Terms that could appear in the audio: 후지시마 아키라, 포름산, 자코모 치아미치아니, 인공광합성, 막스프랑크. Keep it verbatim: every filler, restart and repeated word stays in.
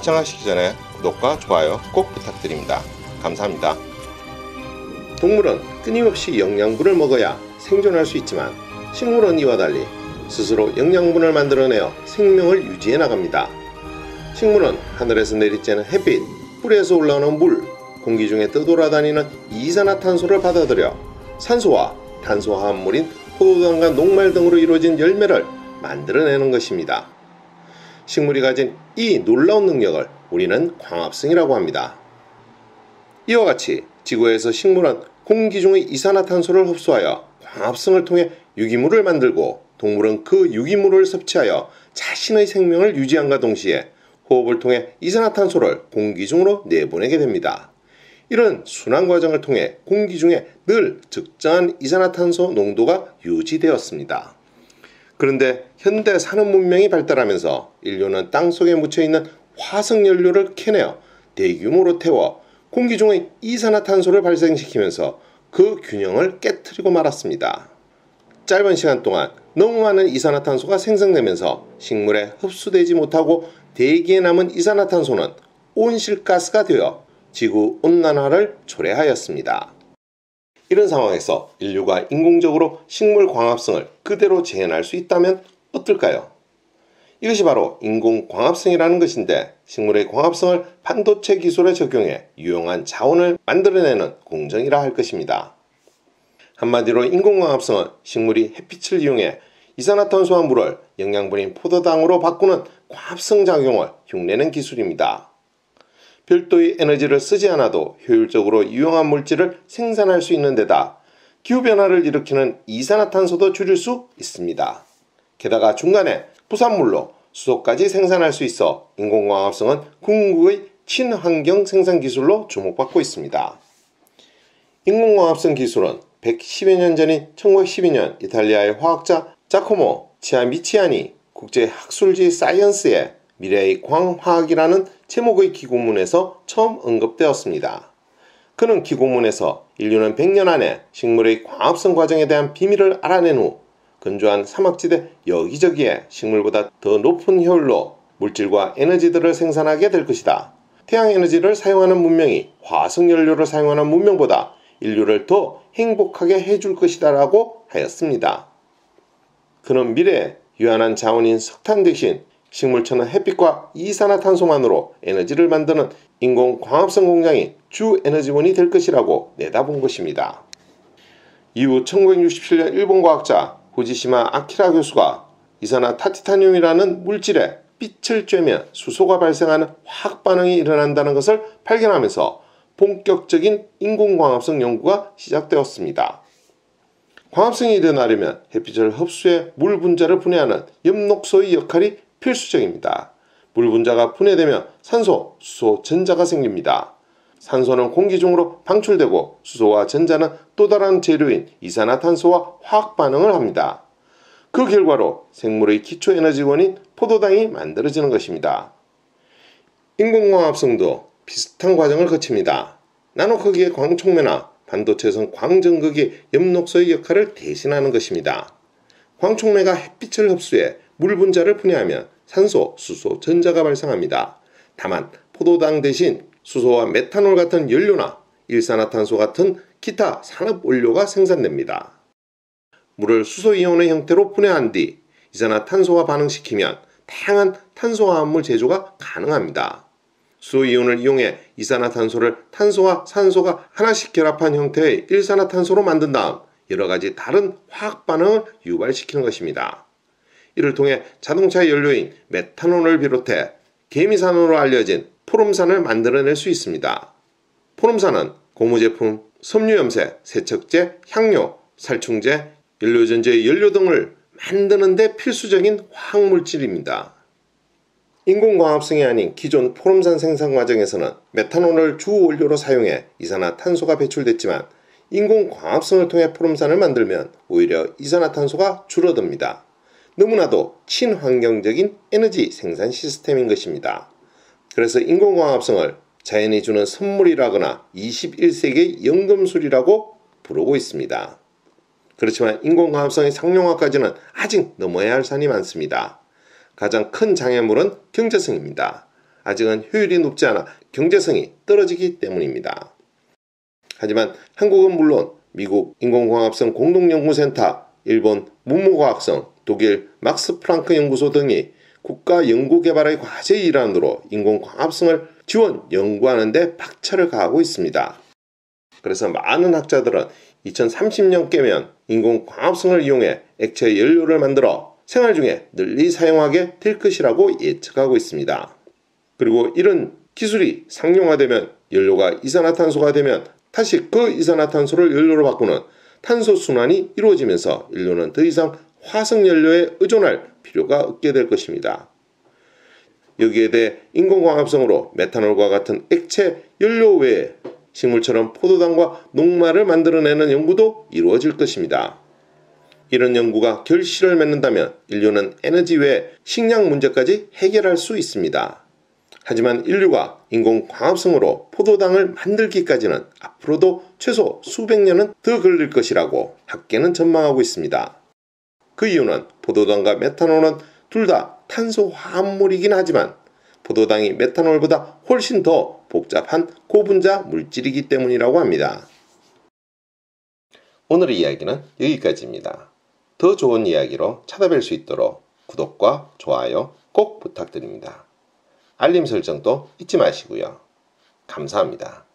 시청하시기 전에 구독과 좋아요 꼭 부탁드립니다. 감사합니다. 동물은 끊임없이 영양분을 먹어야 생존할 수 있지만 식물은 이와 달리 스스로 영양분을 만들어내어 생명을 유지해 나갑니다. 식물은 하늘에서 내리쬐는 햇빛, 뿌리에서 올라오는 물, 공기 중에 떠돌아다니는 이산화탄소를 받아들여 산소와 탄소화합물인 포도당과 녹말 등으로 이루어진 열매를 만들어내는 것입니다. 식물이 가진 이 놀라운 능력을 우리는 광합성이라고 합니다. 이와 같이 지구에서 식물은 공기 중의 이산화탄소를 흡수하여 광합성을 통해 유기물을 만들고 동물은 그 유기물을 섭취하여 자신의 생명을 유지함과 동시에 호흡을 통해 이산화탄소를 공기 중으로 내보내게 됩니다. 이런 순환 과정을 통해 공기 중에 늘 적정한 이산화탄소 농도가 유지되었습니다. 그런데 현대 산업 문명이 발달하면서 인류는 땅속에 묻혀있는 화석연료를 캐내어 대규모로 태워 공기 중의 이산화탄소를 발생시키면서 그 균형을 깨뜨리고 말았습니다. 짧은 시간 동안 너무 많은 이산화탄소가 생성되면서 식물에 흡수되지 못하고 대기에 남은 이산화탄소는 온실가스가 되어 지구온난화를 초래하였습니다. 이런 상황에서 인류가 인공적으로 식물 광합성을 그대로 재현할 수 있다면 어떨까요? 이것이 바로 인공 광합성이라는 것인데, 식물의 광합성을 반도체 기술에 적용해 유용한 자원을 만들어내는 공정이라 할 것입니다. 한마디로 인공 광합성은 식물이 햇빛을 이용해 이산화탄소와 물을 영양분인 포도당으로 바꾸는 광합성 작용을 흉내낸 기술입니다. 별도의 에너지를 쓰지 않아도 효율적으로 유용한 물질을 생산할 수 있는 데다 기후변화를 일으키는 이산화탄소도 줄일 수 있습니다. 게다가 중간에 부산물로 수소까지 생산할 수 있어 인공광합성은 궁극의 친환경 생산 기술로 주목받고 있습니다. 인공광합성 기술은 백십여 년 전인 천구백십이 년 이탈리아의 화학자 자코모 치아미치아니 국제학술지 사이언스에 미래의 광화학이라는 제목의 기고문에서 처음 언급되었습니다. 그는 기고문에서 인류는 백 년 안에 식물의 광합성 과정에 대한 비밀을 알아낸 후 건조한 사막지대 여기저기에 식물보다 더 높은 효율로 물질과 에너지들을 생산하게 될 것이다. 태양에너지를 사용하는 문명이 화석연료를 사용하는 문명보다 인류를 더 행복하게 해줄 것이다 라고 하였습니다. 그는 미래에 유한한 자원인 석탄 대신 식물처럼 햇빛과 이산화탄소만으로 에너지를 만드는 인공광합성 공장이 주 에너지원이 될 것이라고 내다본 것입니다. 이후 천구백육십칠 년 일본 과학자 후지시마 아키라 교수가 이산화타티타늄이라는 물질에 빛을 쬐면 수소가 발생하는 화학 반응이 일어난다는 것을 발견하면서 본격적인 인공광합성 연구가 시작되었습니다. 광합성이 일어나려면 햇빛을 흡수해 물 분자를 분해하는 엽록소의 역할이 필수적입니다. 물 분자가 분해되면 산소, 수소, 전자가 생깁니다. 산소는 공기 중으로 방출되고 수소와 전자는 또 다른 재료인 이산화탄소와 화학 반응을 합니다. 그 결과로 생물의 기초 에너지원인 포도당이 만들어지는 것입니다. 인공광합성도 비슷한 과정을 거칩니다. 나노 크기의 광촉매나 반도체성 광전극이 엽록소의 역할을 대신하는 것입니다. 광촉매가 햇빛을 흡수해 물 분자를 분해하면 산소, 수소, 전자가 발생합니다. 다만 포도당 대신 수소와 메탄올 같은 연료나 일산화탄소 같은 기타 산업원료가 생산됩니다. 물을 수소이온의 형태로 분해한 뒤 이산화탄소와 반응시키면 다양한 탄소화합물 제조가 가능합니다. 수소이온을 이용해 이산화탄소를 탄소와 산소가 하나씩 결합한 형태의 일산화탄소로 만든 다음 여러가지 다른 화학반응을 유발시키는 것입니다. 이를 통해 자동차의 연료인 메탄올을 비롯해 개미산으로 알려진 포름산을 만들어낼 수 있습니다. 포름산은 고무제품, 섬유염색, 세척제, 향료, 살충제, 연료전지의 연료 등을 만드는 데 필수적인 화학물질입니다. 인공광합성이 아닌 기존 포름산 생산 과정에서는 메탄올을 주원료로 사용해 이산화탄소가 배출됐지만 인공광합성을 통해 포름산을 만들면 오히려 이산화탄소가 줄어듭니다. 너무나도 친환경적인 에너지 생산 시스템인 것입니다. 그래서 인공광합성을 자연이 주는 선물이라거나 이십일 세기의 연금술이라고 부르고 있습니다. 그렇지만 인공광합성의 상용화까지는 아직 넘어야 할 산이 많습니다. 가장 큰 장애물은 경제성입니다. 아직은 효율이 높지 않아 경제성이 떨어지기 때문입니다. 하지만 한국은 물론 미국 인공과학성 공동연구센터, 일본 문무과학성, 독일 막스프랑크 연구소 등이 국가 연구개발의 과제 일환으로 인공광합성을 지원, 연구하는 데 박차를 가하고 있습니다. 그래서 많은 학자들은 이천삼십 년 깨면 인공광합성을 이용해 액체 연료를 만들어 생활 중에 널리 사용하게 될 것이라고 예측하고 있습니다. 그리고 이런 기술이 상용화되면 연료가 이산화탄소가 되면 다시 그 이산화탄소를 연료로 바꾸는 탄소순환이 이루어지면서 인류는 더 이상 화석연료에 의존할 필요가 없게 될 것입니다. 여기에 대해 인공광합성으로 메탄올과 같은 액체 연료 외에 식물처럼 포도당과 녹말을 만들어내는 연구도 이루어질 것입니다. 이런 연구가 결실을 맺는다면 인류는 에너지 외에 식량 문제까지 해결할 수 있습니다. 하지만 인류가 인공광합성으로 포도당을 만들기까지는 앞으로도 최소 수백 년은 더 걸릴 것이라고 학계는 전망하고 있습니다. 그 이유는 포도당과 메탄올은 둘 다 탄소화합물이긴 하지만 포도당이 메탄올보다 훨씬 더 복잡한 고분자 물질이기 때문이라고 합니다. 오늘의 이야기는 여기까지입니다. 더 좋은 이야기로 찾아뵐 수 있도록 구독과 좋아요 꼭 부탁드립니다. 알림 설정도 잊지 마시고요. 감사합니다.